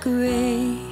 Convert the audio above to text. gray.